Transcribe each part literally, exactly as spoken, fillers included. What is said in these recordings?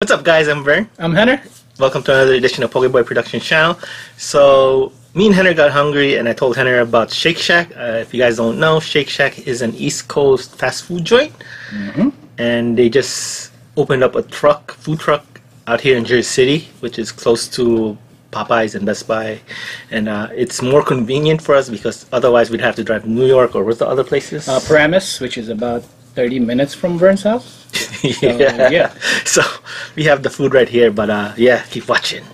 What's up, guys? I'm Vern. I'm Henner. Welcome to another edition of Pogiboy Productions channel. So, me and Henner got hungry and I told Henner about Shake Shack. Uh, if you guys don't know, Shake Shack is an East Coast fast food joint. Mm-hmm. And they just opened up a truck, food truck, out here in Jersey City, which is close to Popeyes and Best Buy. And uh, it's more convenient for us because otherwise we'd have to drive to New York or where's the other places? Uh, Paramus, which is about thirty minutes from Vern's house. So, yeah. yeah. So we have the food right here, but uh, yeah, keep watching.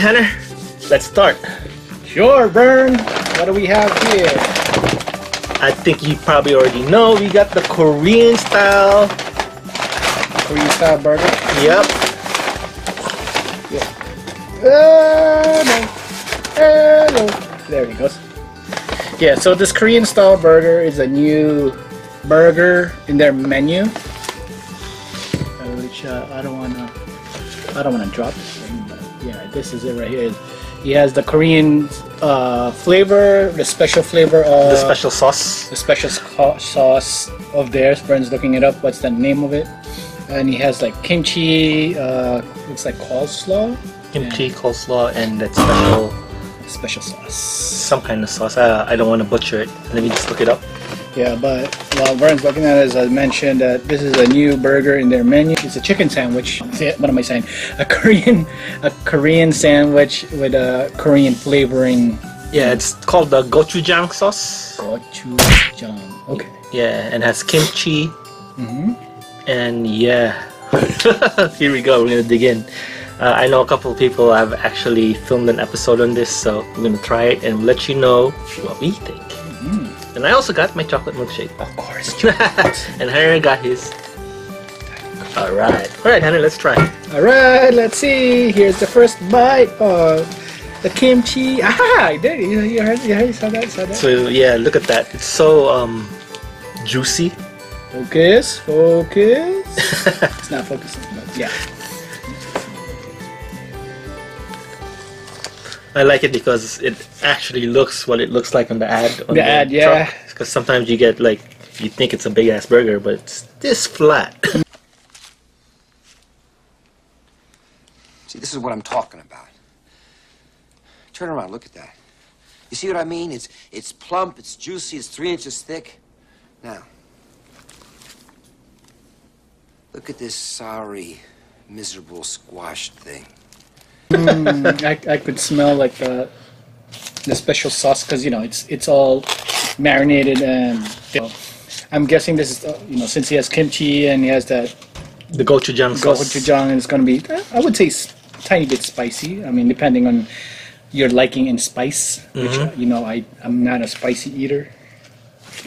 Henner, let's start. Sure, Vern. What do we have here? I think you probably already know. We got the Korean style. Korean style burger? Yep. Yeah. Uh, no. Uh, no. There he goes. Yeah, so this Korean style burger is a new burger in their menu. Which uh, I don't want to, I don't want to drop this thing, but yeah, this is it right here. He has the Korean uh, flavor, the special flavor of... The special sauce. The special sauce of theirs. Brent's looking it up. What's the name of it? And he has like kimchi, uh, looks like coleslaw. Kimchi, and coleslaw, and that special... Special sauce. Some kind of sauce. I, I don't want to butcher it. Let me just look it up. Yeah, but while Vern's looking at it, as I mentioned, that uh, this is a new burger in their menu. It's a chicken sandwich. What am I saying? A Korean, a Korean sandwich with a Korean flavoring. Yeah, it's called the gochujang sauce. Gochujang. Okay. Yeah, and has kimchi. Mm-hmm. And yeah, here we go. We're gonna dig in. Uh, I know a couple of people have actually filmed an episode on this, so we're gonna try it and let you know what we think. Mm-hmm. And I also got my chocolate milkshake. Of course. And Henner got his. Alright. Alright, Henner, let's try. Alright, let's see. Here's the first bite of the kimchi. Ah, there you, you heard you heard you saw that, saw that. So yeah, look at that. It's so um juicy. Focus, focus. It's not focusing, but yeah. I like it because it actually looks what it looks like on the ad. On the, the ad, yeah. Because sometimes you get like, you think it's a big ass burger, but it's this flat. See, this is what I'm talking about. Turn around, look at that. You see what I mean? It's, it's plump, it's juicy, it's three inches thick. Now, look at this sorry, miserable squashed thing. mm, I, I could smell like the the special sauce because you know it's it's all marinated and you know, I'm guessing this is uh, you know since he has kimchi and he has that the gochujang sauce. Gochujang, and it's gonna be I would say tiny bit spicy. I mean depending on your liking in spice, mm-hmm. which you know I I'm not a spicy eater,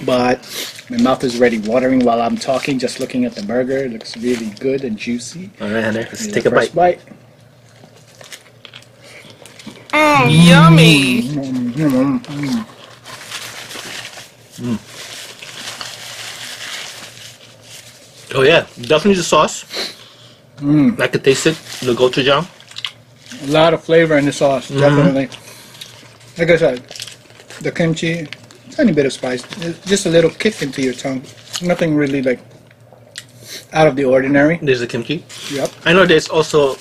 but my mouth is already watering while I'm talking just looking at the burger. It looks really good and juicy. All right, let's take a bite. bite. Mm, yummy! Mm, mm, mm, mm. Mm. Oh yeah, definitely the sauce. Mm. I could taste it, the gochujang. A lot of flavor in the sauce, mm. definitely. Like I said, the kimchi, tiny bit of spice, just a little kick into your tongue. Nothing really like out of the ordinary. There's the kimchi. Yep. I know there's also,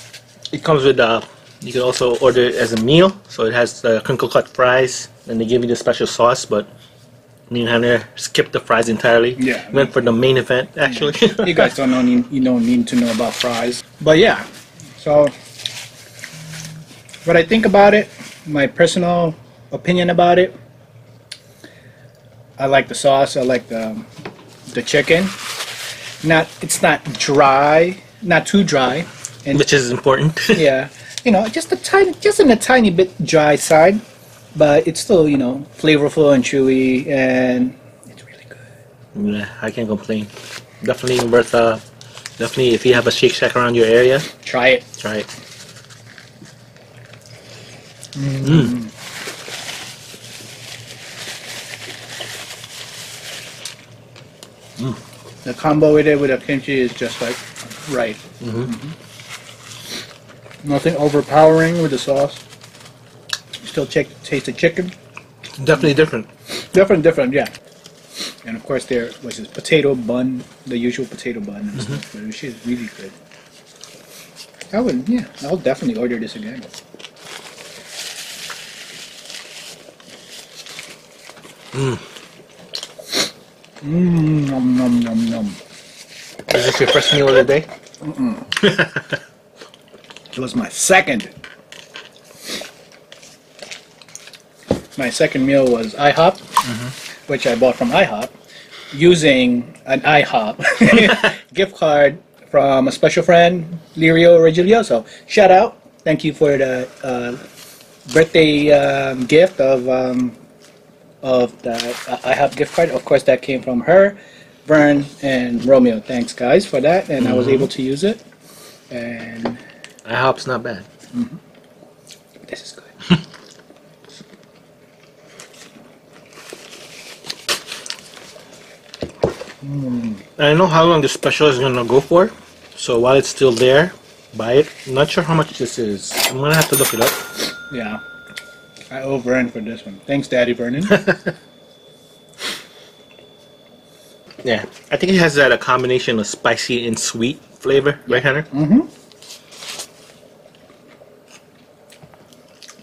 it comes with the... You can also order it as a meal, so it has the crinkle cut fries, and they give you the special sauce, but me and Henner skipped the fries entirely. Yeah. Went for the main event, actually. You guys don't know, you don't need to know about fries. But yeah, so what I think about it, my personal opinion about it, I like the sauce, I like the, the chicken. Not, it's not dry. not too dry. And which is important. Yeah, you know, just a tiny, just in a tiny bit dry side, but it's still, you know, flavorful and chewy, and it's really good. Yeah, I can't complain. Definitely worth. Uh, definitely, if you have a Shake Shack around your area, try it. Try it. Mm. Mm. Mm. The combo we did with the kimchi is just like right. Mm-hmm. Mm-hmm. Nothing overpowering with the sauce. Still check, taste the chicken. Definitely different. Different, different, yeah. And of course there was this potato bun, the usual potato bun. And mm-hmm. stuff, which is really good. I would, yeah, I'll definitely order this again. Mmm. Mmm, nom nom nom nom. Is this your first meal of the day? Mm-mm. It was my second. My second meal was I hop, mm-hmm. which I bought from I hop, using an I hop gift card from a special friend, Lirio Regilio. So shout out. Thank you for the uh, birthday um, gift of... Um, of the uh, I hop gift card. Of course, that came from her, Vern, and Romeo. Thanks, guys, for that. And mm-hmm. I was able to use it. And I hop's not bad. Mm-hmm. This is good. mm. I know how long this special is going to go for, so while it's still there, buy it. I'm not sure how much this is. I'm going to have to look it up. Yeah. I owe Vern for this one. Thanks, Daddy Vernon. Yeah, I think it has that a combination of spicy and sweet flavor, right, Henner? Mm-hmm.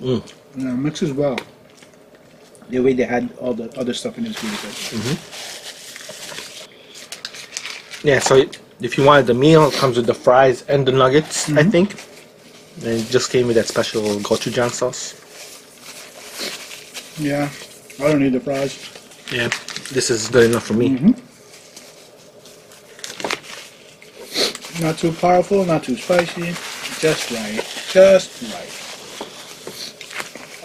Mm. Yeah, it mixes well. The way they had all the other stuff in this really good. Mm-hmm. Yeah, so if you wanted the meal, it comes with the fries and the nuggets, mm-hmm. I think. And it just came with that special gochujang sauce. Yeah, I don't need the fries. Yeah, this is good enough for me. Mm-hmm. Not too powerful, not too spicy. Just right. Just right.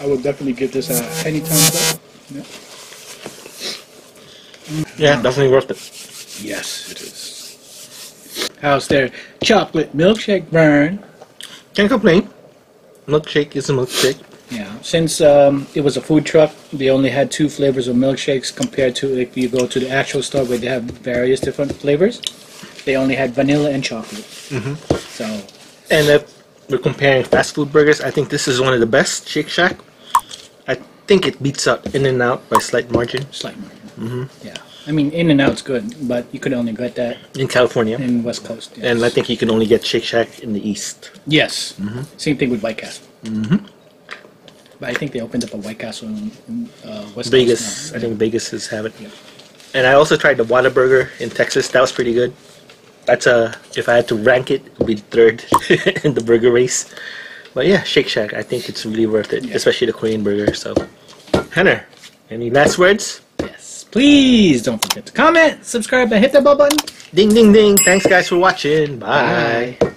I would definitely give this a any thumbs up. Yeah, mm-hmm. yeah, definitely worth it. Yes, it is. How's their chocolate milkshake, Vern? Can't complain. Milkshake is a milkshake. Yeah, since um, it was a food truck, they only had two flavors of milkshakes compared to if you go to the actual store where they have various different flavors. They only had vanilla and chocolate. Mm-hmm. So, and if we're comparing fast food burgers, I think this is one of the best, Shake Shack. I think it beats out In-N-Out by slight margin. Slight margin. Mm-hmm. Yeah, I mean In-N-Out's good, but you could only get that in California, in West Coast. Yes. And I think you can only get Shake Shack in the East. Yes. Mm-hmm. Same thing with White Castle. Mm-hmm. But I think they opened up a White Castle in, in uh, West Vegas. Coast I think Vegas is having it. Yeah. And I also tried the Whataburger in Texas. That was pretty good. That's a, if I had to rank it, it would be third in the burger race. But yeah, Shake Shack, I think it's really worth it, yeah. Especially the Korean burger. So, Henner, any last words? Yes. Please don't forget to comment, subscribe, and hit that bell button. Ding, ding, ding. Thanks, guys, for watching. Bye. Bye.